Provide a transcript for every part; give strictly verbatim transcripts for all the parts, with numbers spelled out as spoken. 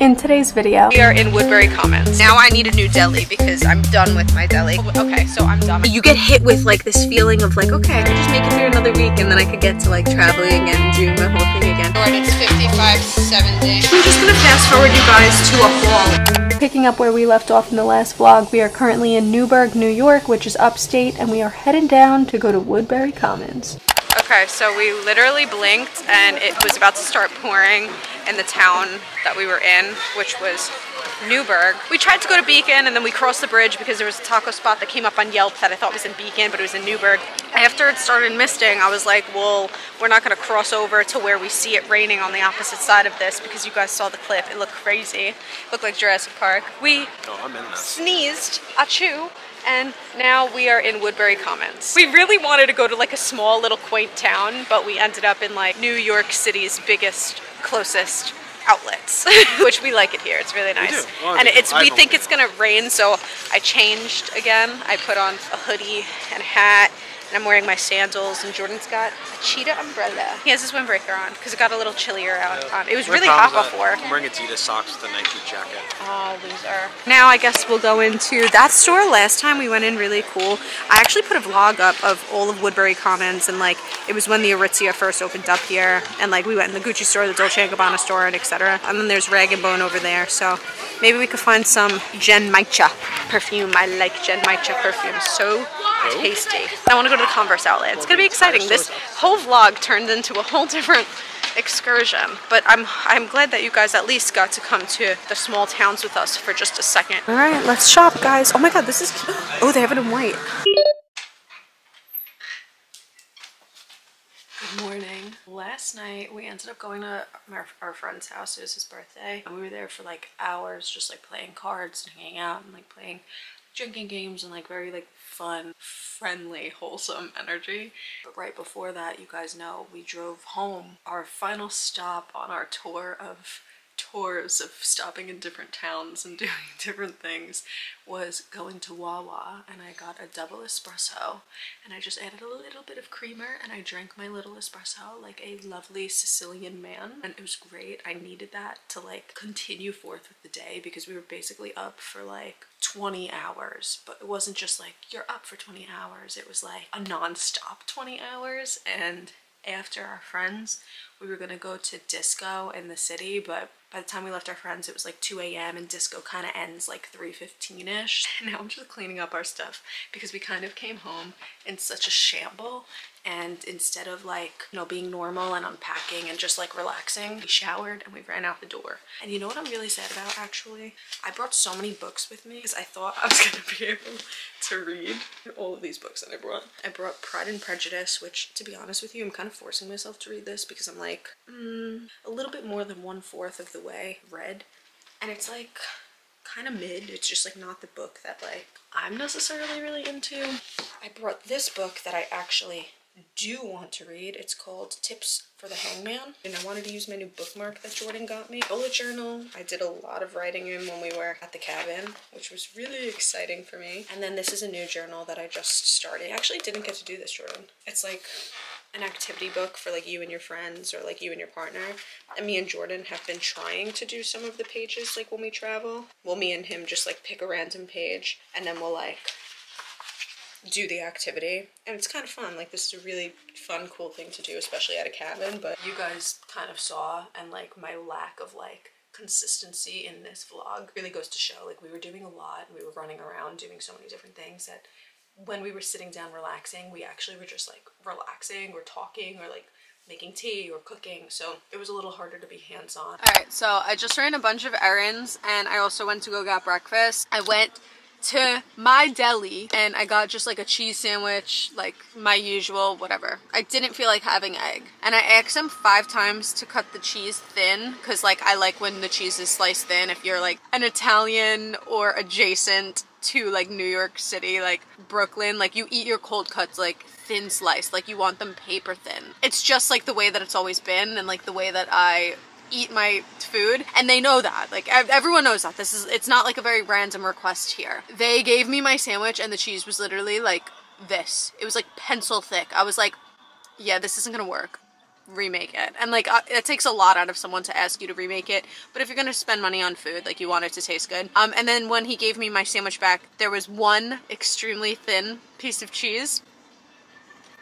In today's video, we are in Woodbury Commons. Now I need a new deli because I'm done with my deli. Okay, so I'm done. You get hit with like this feeling of like, okay, I could just make it here another week and then I could get to like traveling and do my whole thing again. Alright, it's fifty-five seventy. I'm just gonna fast forward you guys to a haul. Picking up where we left off in the last vlog, we are currently in Newburgh, New York, which is upstate, and we are heading down to go to Woodbury Commons. Okay, so we literally blinked and it was about to start pouring in the town that we were in, which was Newburgh. We tried to go to Beacon and then we crossed the bridge because there was a taco spot that came up on Yelp that I thought was in Beacon, but it was in Newburgh. After it started misting, I was like, well, we're not going to cross over to where we see it raining on the opposite side of this, because you guys saw the clip. It looked crazy. It looked like Jurassic Park. We oh, I'm in that. sneezed, achoo. And now we are in Woodbury Commons. We really wanted to go to like a small little quaint town, but we ended up in like New York City's biggest, closest outlets, which we like it here. It's really nice. We well, and it's we think it's gonna rain, so I changed again. I put on a hoodie and a hat, and I'm wearing my sandals, and Jordan's got a cheetah umbrella. He has his windbreaker on because it got a little chillier out. Yeah. On. It was We're really hot before. I'm wearing a cheetah socks with a Nike jacket. Oh, loser. Now I guess we'll go into that store. Last time we went in really cool. I actually put a vlog up of all of Woodbury Commons, and like it was when the Aritzia first opened up here, and like we went in the Gucci store, the Dolce and Gabbana store, and et cetera. And then there's Rag and Bone over there, so maybe we could find some Gen Maicha perfume. I like Gen Maicha perfume so tasty. I want to go to the Converse outlet. It's gonna be exciting. This whole vlog turned into a whole different excursion, but I'm I'm glad that you guys at least got to come to the small towns with us for just a second. All right, let's shop, guys. Oh my God, this is cute. Oh, they have it in white. Good morning. Last night we ended up going to our, our friend's house. It was his birthday, and we were there for like hours, just like playing cards and hanging out and like playing drinking games and like very like fun, friendly, wholesome energy. But right before that, you guys know, we drove home. Our final stop on our tour of tours of stopping in different towns and doing different things was going to Wawa, and I got a double espresso and I just added a little bit of creamer and I drank my little espresso like a lovely Sicilian man, and it was great. I needed that to like continue forth with the day because we were basically up for like twenty hours, but it wasn't just like you're up for twenty hours, it was like a non-stop twenty hours. And after our friends, we were gonna go to disco in the city, but by the time we left our friends, it was like two A M and disco kind of ends like three fifteen-ish. Now I'm just cleaning up our stuff because we kind of came home in such a shamble. And instead of like, you know, being normal and unpacking and just like relaxing, we showered and we ran out the door. And you know what I'm really sad about actually? I brought so many books with me because I thought I was gonna be able to read all of these books that I brought. I brought Pride and Prejudice, which to be honest with you, I'm kind of forcing myself to read this because I'm like, mm, a little bit more than one fourth of the way read. And it's like kind of mid. It's just like not the book that like I'm necessarily really into. I brought this book that I actually do want to read. It's called Tips for the Hangman, and I wanted to use my new bookmark that Jordan got me. Bullet journal. I did a lot of writing in when we were at the cabin, which was really exciting for me. And then this is a new journal that I just started. I actually didn't get to do this, Jordan. It's like an activity book for like you and your friends or like you and your partner. And me and Jordan have been trying to do some of the pages like when we travel. Well, me and him just like pick a random page and then we'll like do the activity, and it's kind of fun. Like this is a really fun, cool thing to do, especially at a cabin. But you guys kind of saw, and like my lack of like consistency in this vlog really goes to show, like we were doing a lot and we were running around doing so many different things that when we were sitting down relaxing, we actually were just like relaxing or talking or like making tea or cooking, so it was a little harder to be hands-on. All right, so I just ran a bunch of errands, and I also went to go get breakfast. I went to my deli and I got just like a cheese sandwich, like my usual, whatever. I didn't feel like having egg, and I asked him five times to cut the cheese thin because like I like when the cheese is sliced thin. If you're like an Italian or adjacent to like New York City, like Brooklyn, like you eat your cold cuts like thin sliced, like you want them paper thin. It's just like the way that it's always been and like the way that I eat my food, and they know that. Like everyone knows that. This is, it's not like a very random request here. They gave me my sandwich and the cheese was literally like this. It was like pencil thick. I was like, yeah, this isn't gonna work. remake it. And like, uh, it takes a lot out of someone to ask you to remake it, but if you're gonna spend money on food, like, you want it to taste good. Um, and then when he gave me my sandwich back, there was one extremely thin piece of cheese.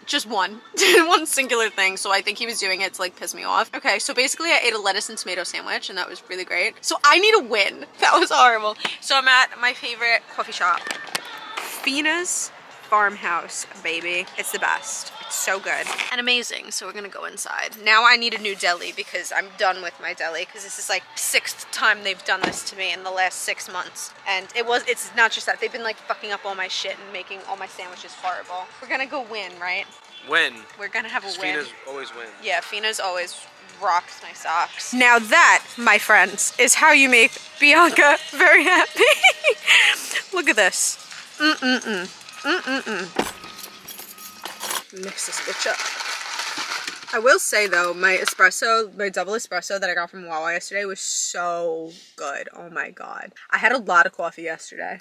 Just one. One singular thing. So I think he was doing it to like piss me off. Okay, so basically I ate a lettuce and tomato sandwich and that was really great. So I need a win. That was horrible. So I'm at my favorite coffee shop. Fina's Farmhouse, baby. It's the best. It's so good and amazing. So we're gonna go inside. Now I need a new deli because I'm done with my deli, because this is like sixth time they've done this to me in the last six months. And it was, it's not just that. They've been like fucking up all my shit and making all my sandwiches horrible. We're gonna go win, right? Win. We're gonna have a win. Fina's always win. Yeah, Fina's always rocks my socks. Now that, my friends, is how you make Bianca very happy. Look at this. Mm-mm-mm. Mm-mm-mm. Mix this bitch up. I will say though, my espresso, my double espresso that I got from Wawa yesterday was so good. Oh my god. I had a lot of coffee yesterday.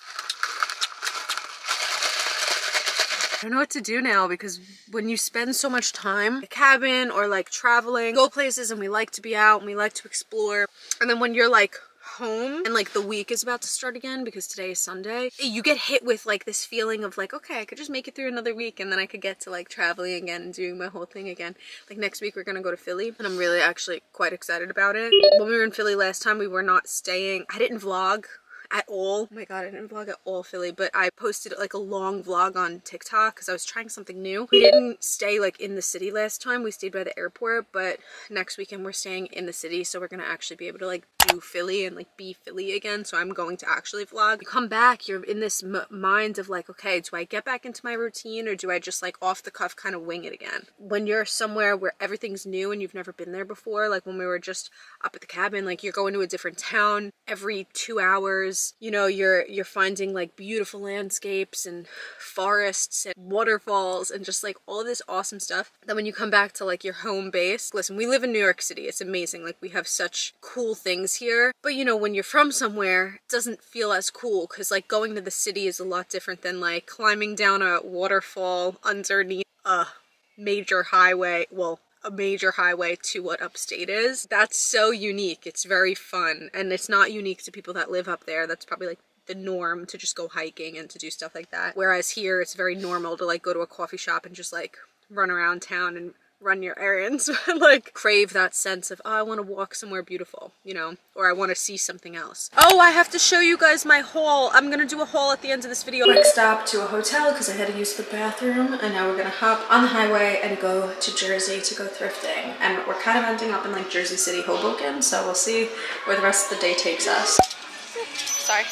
I don't know what to do now, because when you spend so much time in a cabin or like traveling, go places, and we like to be out and we like to explore. And then when you're like home and like the week is about to start again, because today is Sunday, you get hit with like this feeling of like, okay, I could just make it through another week and then I could get to like traveling again and doing my whole thing again. Like next week we're gonna go to Philly and I'm really actually quite excited about it. When we were in Philly last time, we were not staying. I didn't vlog at all. Oh my god, I didn't vlog at all Philly, but I posted like a long vlog on TikTok because I was trying something new. We didn't stay like in the city last time, we stayed by the airport, but next weekend we're staying in the city, so we're gonna actually be able to like do Philly and like be Philly again. So I'm going to actually vlog. You come back, you're in this m mind of like, okay, do I get back into my routine or do I just like off the cuff kind of wing it again? When you're somewhere where everything's new and you've never been there before, like when we were just up at the cabin, like you're going to a different town every two hours. You know, you're you're finding like beautiful landscapes and forests and waterfalls and just like all this awesome stuff. Then when you come back to like your home base, listen, we live in New York City, it's amazing, like we have such cool things here, but you know, when you're from somewhere, it doesn't feel as cool, because like going to the city is a lot different than like climbing down a waterfall underneath a major highway, well, a major highway to what upstate is. That's so unique. It's very fun, and it's not unique to people that live up there. That's probably like the norm, to just go hiking and to do stuff like that, whereas here it's very normal to like go to a coffee shop and just like run around town and run your errands. Like crave that sense of, oh, I want to walk somewhere beautiful, you know, or I want to see something else. Oh, I have to show you guys my haul. I'm gonna do a haul at the end of this video. Quick stop to a hotel because I had to use the bathroom, and now we're gonna hop on the highway and go to Jersey to go thrifting, and we're kind of ending up in like Jersey City, Hoboken, so we'll see where the rest of the day takes us. Sorry.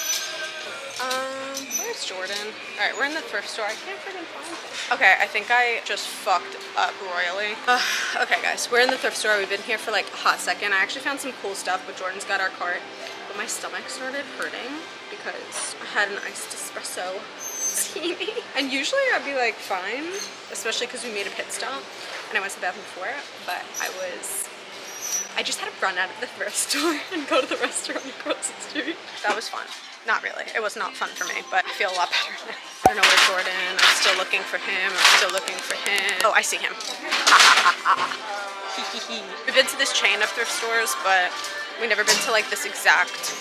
Um, where's Jordan? All right, we're in the thrift store. I can't freaking find it. Okay, I think I just fucked up royally. Uh, okay, guys, we're in the thrift store. We've been here for like a hot second. I actually found some cool stuff, but Jordan's got our cart. But my stomach started hurting because I had an iced espresso martini. And usually I'd be like fine, especially because we made a pit stop and I went to the bathroom before it, but I was... I just had to run out of the thrift store and go to the restaurant across the street. That was fun. Not really. It was not fun for me, but I feel a lot better now. I don't know where Jordan. I'm still looking for him. I'm still looking for him. Oh, I see him. Ha ha ha ha. We've been to this chain of thrift stores, but we've never been to like this exact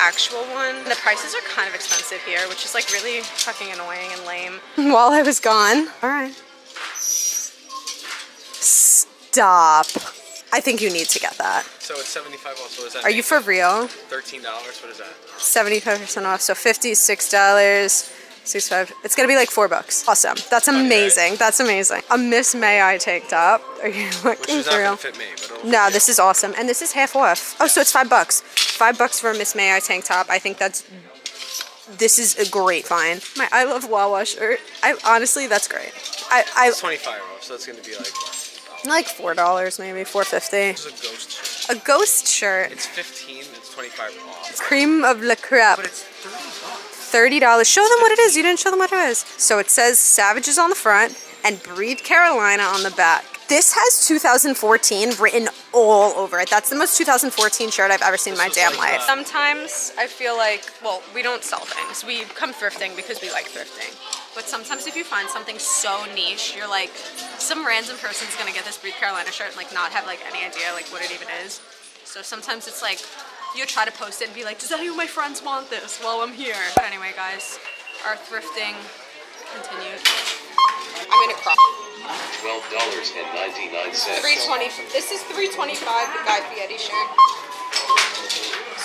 actual one. The prices are kind of expensive here, which is like really fucking annoying and lame. While I was gone. All right. Stop. I think you need to get that. So it's seventy-five off, so what is that? Are you for real? thirteen dollars, what is that? seventy-five percent off, so fifty-six dollars. sixty-five. It's gonna be like four bucks. Awesome. That's amazing. Okay. That's amazing. A Miss May I tank top. Are you looking for real? Fit me, but no, fit. This is awesome. And this is half off. Oh, so it's five bucks. Five bucks for a Miss May I tank top. I think that's, this is a great find. My I Love Wawa shirt. I honestly, that's great. I, I It's twenty-five off, so it's gonna be like like four dollars, maybe four fifty. This is a ghost shirt. A ghost shirt. It's fifteen, it's twenty-five off. Cream of la crap. But it's thirty dollars. thirty dollars. Show them what it is. You didn't show them what it is. So it says Savages on the front and Breathe Carolina on the back. This has two thousand fourteen written all over it. That's the most two thousand fourteen shirt I've ever seen in my damn life. Sometimes I feel like, well, we don't sell things. We come thrifting because we like thrifting. But sometimes if you find something so niche, you're like, some random person's gonna get this Breathe Carolina shirt and like not have like any idea like what it even is. So sometimes it's like, you try to post it and be like, does any of my friends want this while I'm here? But anyway guys, our thrifting continued. I'm gonna cry. twelve dollars and ninety-nine cents. three twenty-five. This is three twenty-five, the Guy Fieri shirt.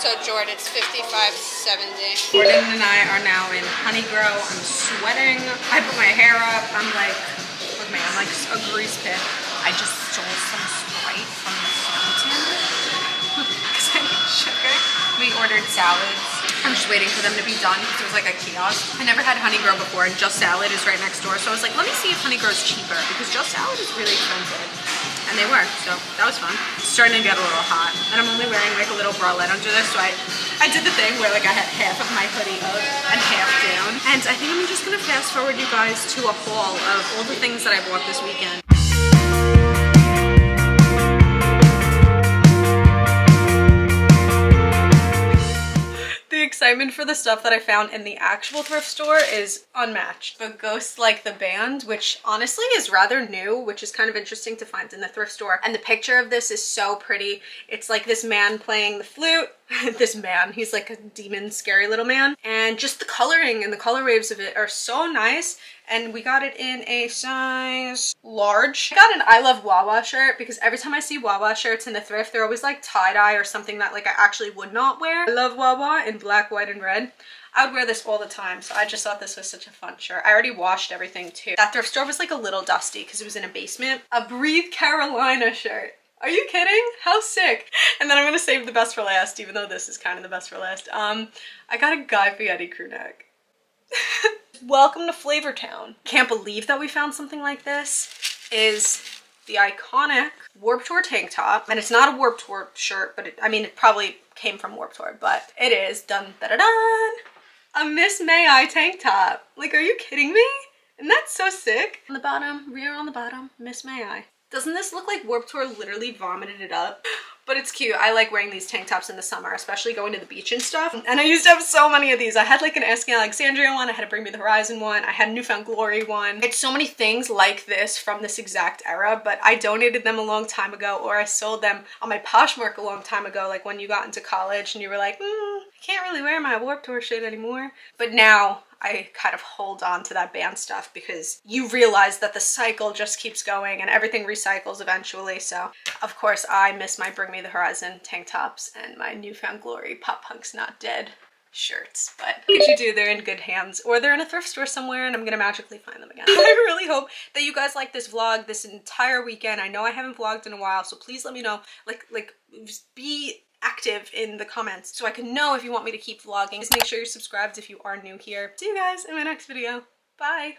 So Jordan, it's fifty-five seventy. Jordan and I are now in Honey Grow. I'm sweating. I put my hair up. I'm like, look man, I'm like a grease pit. I just stole some Sprite from the fountain because I need sugar. We ordered salads. I'm just waiting for them to be done because it was like a kiosk. I never had Honey Grow before, and Just Salad is right next door. So I was like, let me see if Honey Grow's cheaper because Just Salad is really expensive. And they were, so that was fun. It's starting to get a little hot, and I'm only wearing like a little bralette under this, so I, I did the thing where like I had half of my hoodie up and half down. And I think I'm just gonna fast forward you guys to a haul of all the things that I bought this weekend. The excitement for the stuff that I found in the actual thrift store is unmatched. But Ghost, like the band, which honestly is rather new, which is kind of interesting to find in the thrift store. And the picture of this is so pretty. It's like this man playing the flute. This man, he's like a demon, scary little man. And just the coloring and the color waves of it are so nice. And we got it in a size large. I got an I Love Wawa shirt because every time I see Wawa shirts in the thrift, they're always like tie-dye or something that like I actually would not wear. I love Wawa in black, white, and red. I would wear this all the time, so I just thought this was such a fun shirt. I already washed everything too. That thrift store was like a little dusty because it was in a basement. A Breathe Carolina shirt. Are you kidding? How sick. And then I'm gonna save the best for last, even though this is kind of the best for last. Um, I got a Guy Fieri crew neck. Welcome to Flavortown. Can't believe that we found something like this. Is the iconic Warped Tour tank top. And it's not a Warped Tour shirt, but it, I mean, it probably came from Warped Tour, but it is, dun da da dun, a Miss May I tank top. Like, are you kidding me? And that's so sick. On the bottom, rear on the bottom, Miss May I. Doesn't this look like Warped Tour literally vomited it up? But it's cute. I like wearing these tank tops in the summer, especially going to the beach and stuff. And I used to have so many of these. I had like an Asking Alexandria one. I had a Bring Me the Horizon one. I had a Newfound Glory one. I had so many things like this from this exact era, but I donated them a long time ago, or I sold them on my Poshmark a long time ago, like when you got into college and you were like, mm, I can't really wear my Warped Tour shit anymore. But now I kind of hold on to that band stuff because you realize that the cycle just keeps going and everything recycles eventually. So of course I miss my Bring Me the Horizon tank tops and my Newfound Glory Pop Punk's Not Dead shirts, but what could you do? They're in good hands, or they're in a thrift store somewhere and I'm gonna magically find them again. I really hope that you guys like this vlog this entire weekend. I know I haven't vlogged in a while, so please let me know, like, like just be active in the comments so I can know if you want me to keep vlogging. Just make sure you're subscribed if you are new here. See you guys in my next video. Bye.